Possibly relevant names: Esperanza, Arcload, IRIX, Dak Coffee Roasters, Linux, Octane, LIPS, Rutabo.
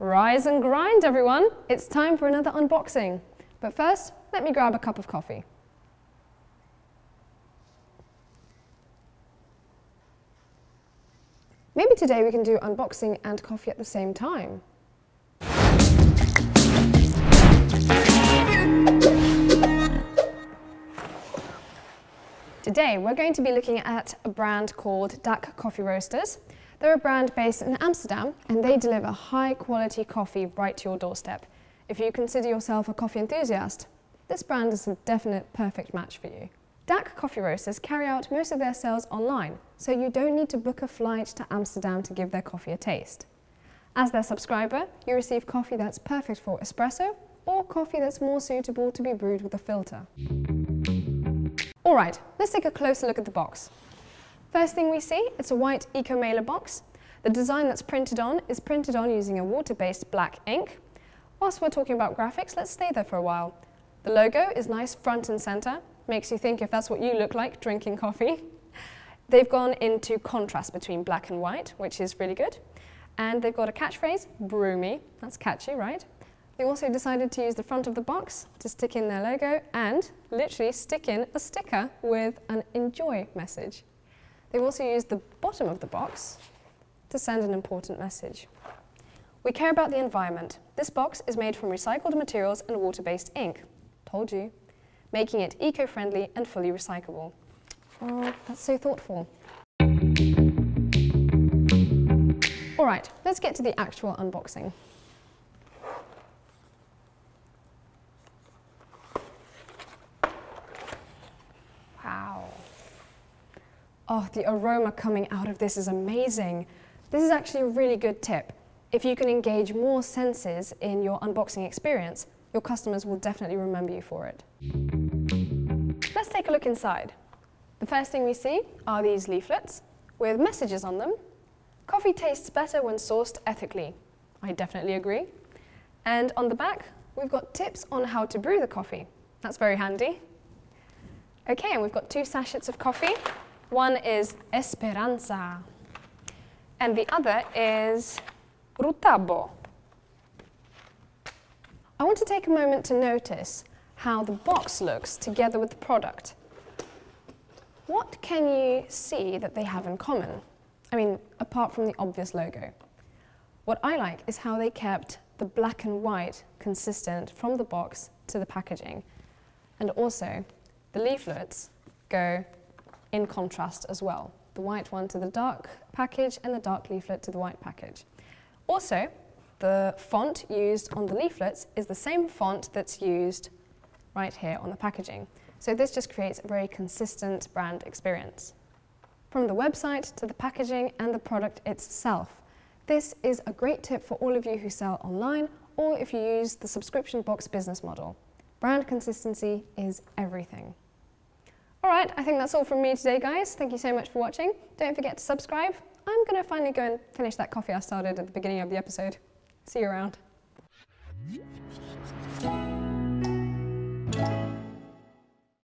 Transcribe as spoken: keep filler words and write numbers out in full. Rise and grind, everyone! It's time for another unboxing. But first, let me grab a cup of coffee. Maybe today we can do unboxing and coffee at the same time. Today, we're going to be looking at a brand called Dak Coffee Roasters. They're a brand based in Amsterdam and they deliver high quality coffee right to your doorstep. If you consider yourself a coffee enthusiast, this brand is a definite perfect match for you. Dak Coffee Roasters carry out most of their sales online, so you don't need to book a flight to Amsterdam to give their coffee a taste. As their subscriber, you receive coffee that's perfect for espresso or coffee that's more suitable to be brewed with a filter. Alright, let's take a closer look at the box. First thing we see, it's a white eco mailer box. The design that's printed on is printed on using a water-based black ink. Whilst we're talking about graphics, let's stay there for a while. The logo is nice front and centre, makes you think if that's what you look like drinking coffee. They've gone into contrast between black and white, which is really good. And they've got a catchphrase, brew me, that's catchy, right? They also decided to use the front of the box to stick in their logo and literally stick in a sticker with an enjoy message. They've also used the bottom of the box to send an important message. We care about the environment. This box is made from recycled materials and water-based ink. Told you. Making it eco-friendly and fully recyclable. Oh, that's so thoughtful. All right, let's get to the actual unboxing. Oh, the aroma coming out of this is amazing. This is actually a really good tip. If you can engage more senses in your unboxing experience, your customers will definitely remember you for it. Let's take a look inside. The first thing we see are these leaflets with messages on them. Coffee tastes better when sourced ethically. I definitely agree. And on the back, we've got tips on how to brew the coffee. That's very handy. Okay, and we've got two sachets of coffee. One is Esperanza, and the other is Rutabo. I want to take a moment to notice how the box looks together with the product. What can you see that they have in common? I mean, apart from the obvious logo. What I like is how they kept the black and white consistent from the box to the packaging. And also, the leaflets go in contrast as well. The white one to the dark package and the dark leaflet to the white package. Also, the font used on the leaflets is the same font that's used right here on the packaging. So this just creates a very consistent brand experience. From the website to the packaging and the product itself, this is a great tip for all of you who sell online or if you use the subscription box business model. Brand consistency is everything. Alright, I think that's all from me today, guys. Thank you so much for watching. Don't forget to subscribe. I'm going to finally go and finish that coffee I started at the beginning of the episode. See you around.